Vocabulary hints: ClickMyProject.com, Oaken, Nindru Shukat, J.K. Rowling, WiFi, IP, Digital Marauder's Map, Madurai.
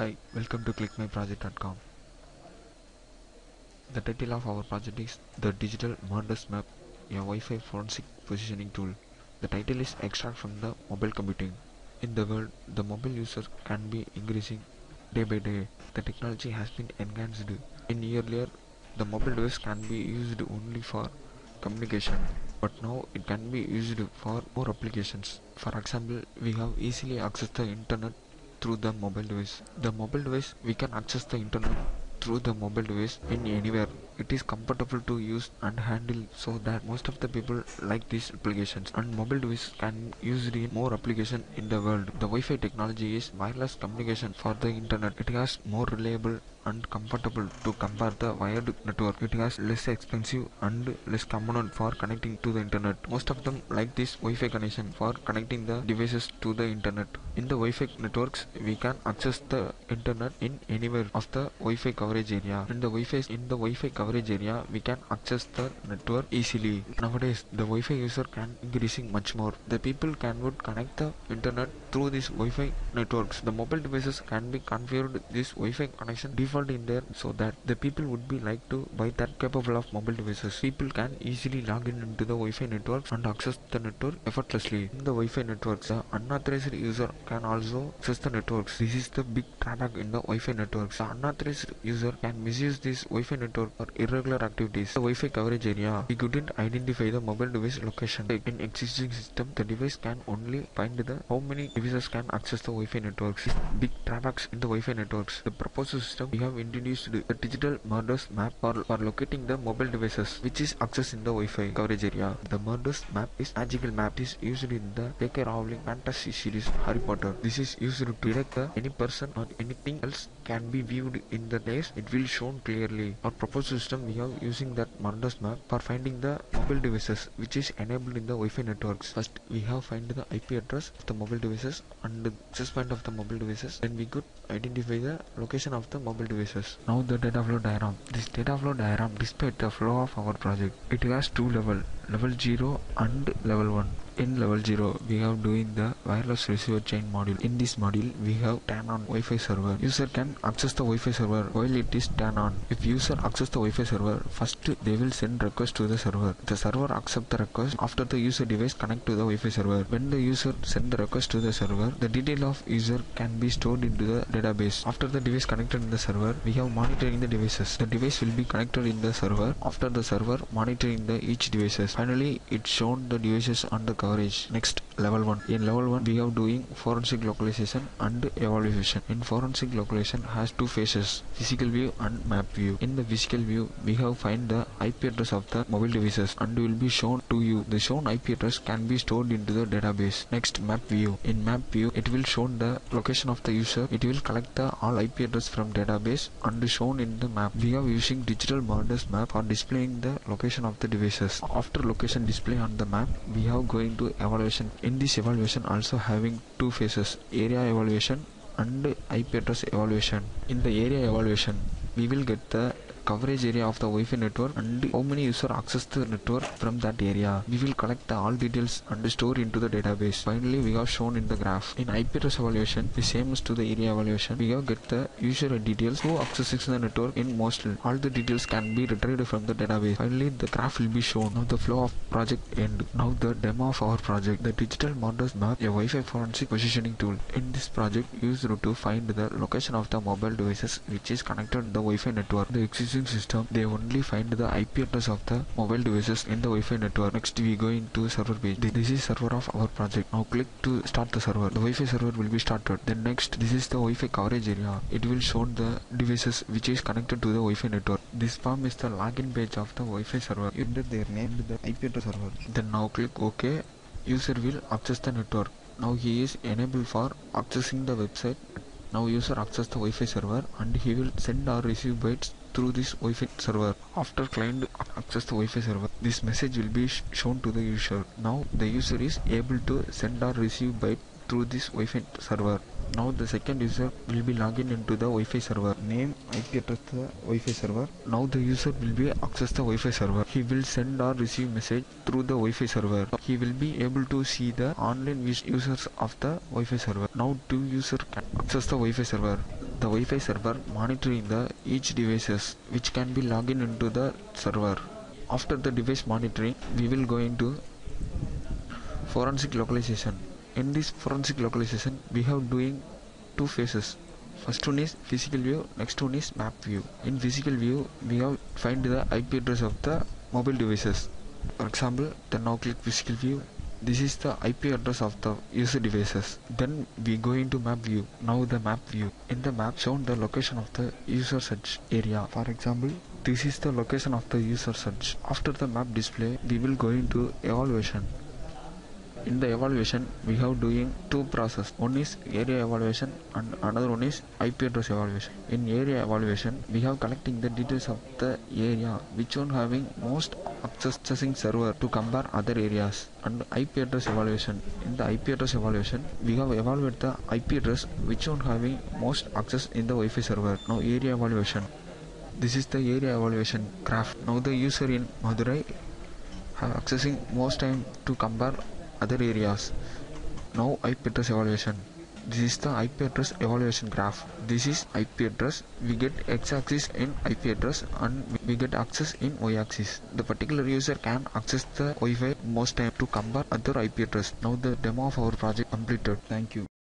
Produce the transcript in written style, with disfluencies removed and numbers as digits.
Hi, welcome to ClickMyProject.com. The title of our project is The Digital Marauder's Map, a Wi-Fi forensic positioning tool. The title is extract from the mobile computing. In the world, the mobile users can be increasing day by day. The technology has been enhanced. In earlier, the mobile device can be used only for communication, but now it can be used for more applications. For example, we have easily accessed the internet through the mobile device. We can access the internet through the mobile device in anywhere. It is comfortable to use and handle, so that most of the people like these applications, and mobile device can use in more application in the world. The Wi-Fi technology is wireless communication for the internet. It has more reliable and comfortable to compare the wired network. It has less expensive and less component for connecting to the internet. Most of them like this Wi-Fi connection for connecting the devices to the internet. In the Wi-Fi networks, we can access the internet in anywhere of the Wi-Fi coverage area. In the Wi-Fi coverage area, we can access the network easily. Nowadays, the Wi-Fi user can increasing much more. The people can would connect the internet through these Wi-Fi networks. The mobile devices can be configured this Wi-Fi connection default in there, so that the people would be like to buy that capable of mobile devices. People can easily log in into the Wi-Fi networks and access the network effortlessly. In the Wi-Fi networks, the unauthorized user can also access the networks. This is the big drawback in the Wi-Fi networks. The unauthorized user can misuse this Wi-Fi network for irregular activities. The Wi-Fi coverage area, we couldn't identify the mobile device location. In existing system, the device can only find the how many devices can access the Wi-Fi networks. This big drawbacks in the Wi-Fi networks. The proposed system we have introduced the digital Marauder's map for locating the mobile devices which is accessed in the Wi-Fi coverage area. The Marauder's map is magical map is used in the J.K. Rowling fantasy series Harry Potter. This is used to direct the any person or anything else can be viewed in the place. It will shown clearly. Our proposed system we have using that Marauder's map for finding the mobile devices which is enabled in the Wi-Fi networks. First, we have find the IP address of the mobile devices and the access point of the mobile devices. Then we could identify the location of the mobile devices. Now the data flow diagram. This data flow diagram displays the flow of our project. It has two levels, level 0 and level 1. In level 0, we have doing the wireless receiver chain module. In this module, we have turned on Wi-Fi server. User can access the Wi-Fi server while it is turned on. If user access the Wi-Fi server, first they will send request to the server. The server accept the request. After the user device connect to the Wi-Fi server. When the user send the request to the server, the detail of user can be stored into the database. After the device connected in the server, we have monitoring the devices. The device will be connected in the server. After the server monitoring the each devices. Finally, it shown the devices on the cover. Next, level 1. In level 1, we are doing forensic localization and evaluation. In forensic localization has two phases, physical view and map view. In the physical view, we have find the IP address of the mobile devices and will be shown to you. The shown IP address can be stored into the database. Next, map view. In map view, it will show the location of the user. It will collect the all IP address from database and shown in the map. We are using digital Marauder's map for displaying the location of the devices. After location display on the map, we have going to evaluation. In this evaluation also having two phases, area evaluation and IP address evaluation. In the area evaluation, we will get the coverage area of the Wi-Fi network and how many user access the network from that area. We will collect the all details and store into the database. Finally, we have shown in the graph. In IP address evaluation, the same as to the area evaluation, we have get the user details who accesses the network in most. All the details can be retrieved from the database. Finally, the graph will be shown. Now the flow of project end. Now the demo of our project, the digital Marauder's map, a Wi-Fi forensic positioning tool. In this project, used to find the location of the mobile devices which is connected to the Wi-Fi network. The existing system, they only find the IP address of the mobile devices in the Wi-Fi network. Next, we go into server page. This is server of our project. Now click to start the server. The Wi-Fi server will be started. Then next, this is the Wi-Fi coverage area. It will show the devices which is connected to the Wi-Fi network. This form is the login page of the Wi-Fi server. Enter their name, the IP address server. Then now click OK. User will access the network. Now he is enabled for accessing the website. Now user access the Wi-Fi server and he will send or receive bytes through this Wi-Fi server. After client access the Wi-Fi server, this message will be shown to the user. Now the user is able to send or receive byte through this Wi-Fi server. Now the second user will be logging into the Wi-Fi server. Name, IP address the Wi-Fi server. Now the user will be access the Wi-Fi server. He will send or receive message through the Wi-Fi server. He will be able to see the online users of the Wi-Fi server. Now two users can access the Wi-Fi server. the Wi-Fi server monitoring the each devices which can be logged in into the server. After the device monitoring, we will go into forensic localization. In this forensic localization, we have doing two phases. First one is physical view, next one is map view. In physical view, we have find the IP address of the mobile devices. For example, the now click physical view. This is the IP address of the user devices. Then we go into map view. Now the map view. In the map shown the location of the user search area. For example, this is the location of the user search. After the map display, we will go into evaluation. In the evaluation, we have doing two process. One is area evaluation and another one is IP address evaluation. In area evaluation, we have collecting the details of the area, which one having most accessing server to compare other areas. And IP address evaluation. In the IP address evaluation, we have evaluated the IP address which one having most access in the Wi-Fi server. Now area evaluation. This is the area evaluation graph. Now the user in Madurai have accessing most time to compare other areas. Now IP address evaluation. This is the IP address evaluation graph. This is IP address. We get X axis in IP address and we get access in Y axis. The particular user can access the Wi-Fi most time to compare other IP address. Now the demo of our project completed. Thank you.